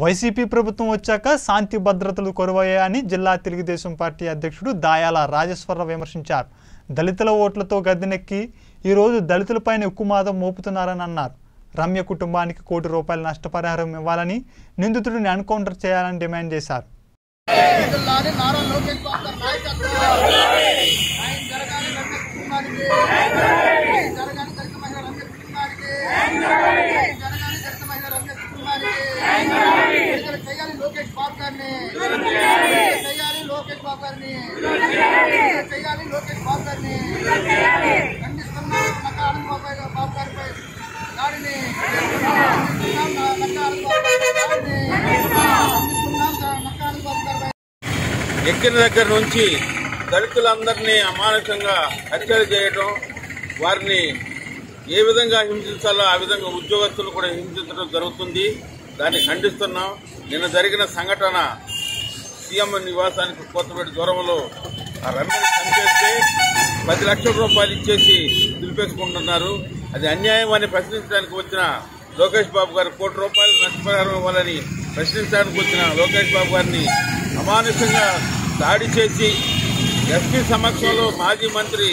YCP ప్రభుత్వం వచ్చాక శాంతి భద్రతలు కొరవయ్యాయని జిల్లా తెలుగుదేశం పార్టీ అధ్యక్షుడు దయాల రాజేశ్వరరావు విమర్శించారు. దళితుల ఓట్లతో గద్దెనెక్కి ఈరోజు దళితులపైన ఎక్కువ మాదం మోపుతున్నారని అన్నారు. రమ్య కుటుంబానికి ₹1 కోటి నష్టపరిహారం ఇవ్వాలని, నిందితుడిని ఎన్కౌంటర్ చేయాలని డిమాండ్ చేశారు. ఎక్కిన దగ్గర నుంచి దళితులందరినీ అమానకంగా హత్యలు చేయడం, వారిని ఏ విధంగా హింసించాలో ఆ విధంగా ఉద్యోగస్తులు కూడా హింసించడం జరుగుతుంది. దాన్ని ఖండిస్తున్నాం. నిన్న జరిగిన సంఘటన సీఎం నివాసానికి కొత్తపేట దూరంలో ఆ రమ్యను చంపేస్తే ₹10 లక్షలు ఇచ్చేసి నిలిపేసుకుంటున్నారు. అది అన్యాయం అని ప్రశ్నించడానికి వచ్చిన లోకేష్ బాబు గారు ₹1 కోటి నష్టపరిహారం ఇవ్వాలని ప్రశ్నించడానికి వచ్చిన లోకేష్ బాబు గారిని అమానుషంగా దాడి చేసి ఎస్పీ సమక్షంలో మాజీ మంత్రి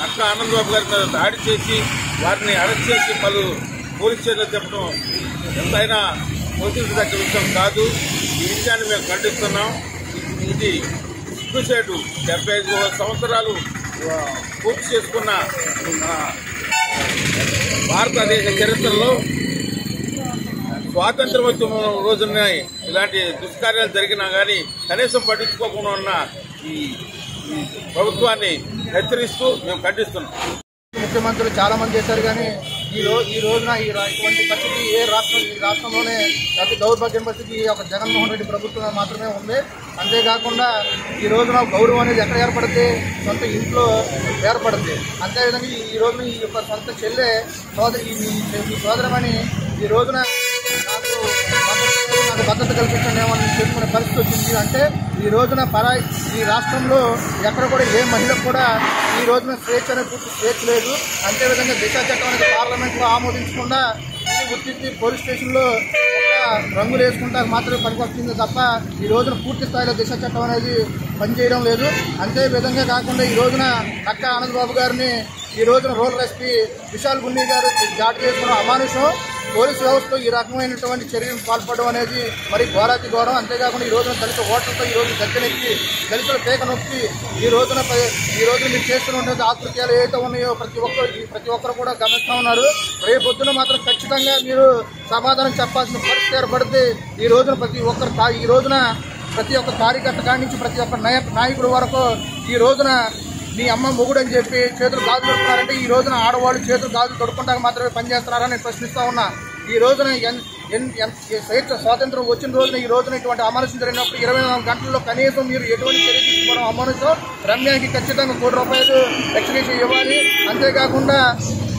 నక్క ఆనందబాబు గారి మీద దాడి చేసి వారిని అరెస్ట్ చేసి పలు పోలీసు చర్యలు చెప్పడం ఎంతైనా పోషించదగ్గ విషయం కాదు. ఈ విషయాన్ని మేము ఖండిస్తున్నాం. ఇది సిగ్గుచేటు. 75 సంవత్సరాలు పూర్తి చేసుకున్న భారతదేశ చరిత్రలో స్వాతంత్రోద్యమం రోజున ఇలాంటి దుష్కార్యాలు జరిగినా కానీ కనీసం పట్టించుకోకుండా ఉన్న ఈ ప్రభుత్వాన్ని హెచ్చరిస్తూ మేము ఖండిస్తున్నాం. ముఖ్యమంత్రులు చాలా మంది చేశారు కానీ ఈ రోజున ఇటువంటి పరిస్థితి ఈ రాష్ట్రంలోనే అతి దౌర్భాగ్యం పరిస్థితి ఈ యొక్క జగన్మోహన్ రెడ్డి ప్రభుత్వం మాత్రమే ఉంది. అంతేకాకుండా ఈ రోజున గౌరవం అనేది ఎక్కడ ఏర్పడితే సొంత ఇంట్లో ఏర్పడింది. అంతేవిధంగా ఈ రోజున ఈ యొక్క సొంత చెల్లె సోదరమని ఈ రోజున భద్రత కల్పించలేమని చెప్పుకునే పరిస్థితి వచ్చింది. అంటే ఈ రోజున ఈ రాష్ట్రంలో ఎక్కడ కూడా ఏ మహిళకు కూడా ఈ రోజున స్వేచ్ఛ అనేది పూర్తి స్వేచ్ఛ లేదు. అంతేవిధంగా దిశా చట్టం అనేది పార్లమెంట్లో ఆమోదించకుండా గుర్తించి పోలీస్ స్టేషన్లో రంగులు వేసుకుంటే మాత్రమే పనికొస్తుంది తప్ప ఈ రోజున పూర్తి స్థాయిలో దిశా చట్టం అనేది పనిచేయడం లేదు. అంతేవిధంగా కాకుండా ఈ రోజున నక్క ఆనందబాబు గారిని ఈ రోజున రూరల్ ఎస్పీ విశాల్ గుండీ గారు దాడి చేసుకోవడం అమానుషం. పోలీసు వ్యవస్థలో ఈ రకమైనటువంటి చర్యలు పాల్పడడం అనేది మరి ఘోరాతి ఘోరం. అంతేకాకుండా ఈ రోజున దళిత ఓటర్లతో ఈ రోజు దగ్గరెక్కి దళితుల పేక నొక్కి ఈ రోజున మీరు చేస్తున్నటువంటి ఆకృత్యాలు ఏవైతే ఉన్నాయో ప్రతి ఒక్కరు కూడా గమనిస్తూ ఉన్నారు. రేపొద్దున మాత్రం ఖచ్చితంగా మీరు సమాధానం చెప్పాల్సిన పరిస్థితి ఏర్పడితే ఈ రోజున ప్రతి ఒక్క కార్యకర్త కాడి నుంచి ప్రతి ఒక్క నాయకుడు వరకు ఈ రోజున మీ అమ్మ మొగుడు అని చెప్పి చేతులు గాజు తొడుకున్నారంటే ఈ రోజున ఆడవాళ్ళు చేతులు గాజు తొడుకుంటాక మాత్రమే పనిచేస్తున్నారని నేను ప్రశ్నిస్తా ఉన్నా. ఈ రోజున స్వేచ్ఛ స్వాతంత్రం వచ్చిన రోజున ఈ రోజున ఇటువంటి అమానుషం జరిగినప్పుడు 24 గంటల్లో కనీసం మీరు ఎటువంటి చర్య తీసుకోవడం అమానుషం. రమ్యానికి ఖచ్చితంగా ₹1 కోటి ఎక్స్‌క్యూషన్ ఇవ్వాలి. అంతేకాకుండా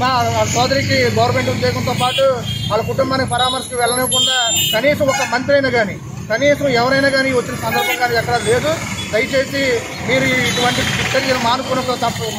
మా సోదరికి గవర్నమెంట్ ఉద్యోగంతో పాటు వాళ్ళ కుటుంబానికి పరామర్శకు వెళ్ళనివ్వకుండా కనీసం ఒక మంత్రి అయినా కానీ కనీసం ఎవరైనా కానీ వచ్చిన సందర్భం కానీ ఎక్కడా లేదు. దయచేసి మీరు ఇటువంటి చర్యలు మానుకున్న తప్ప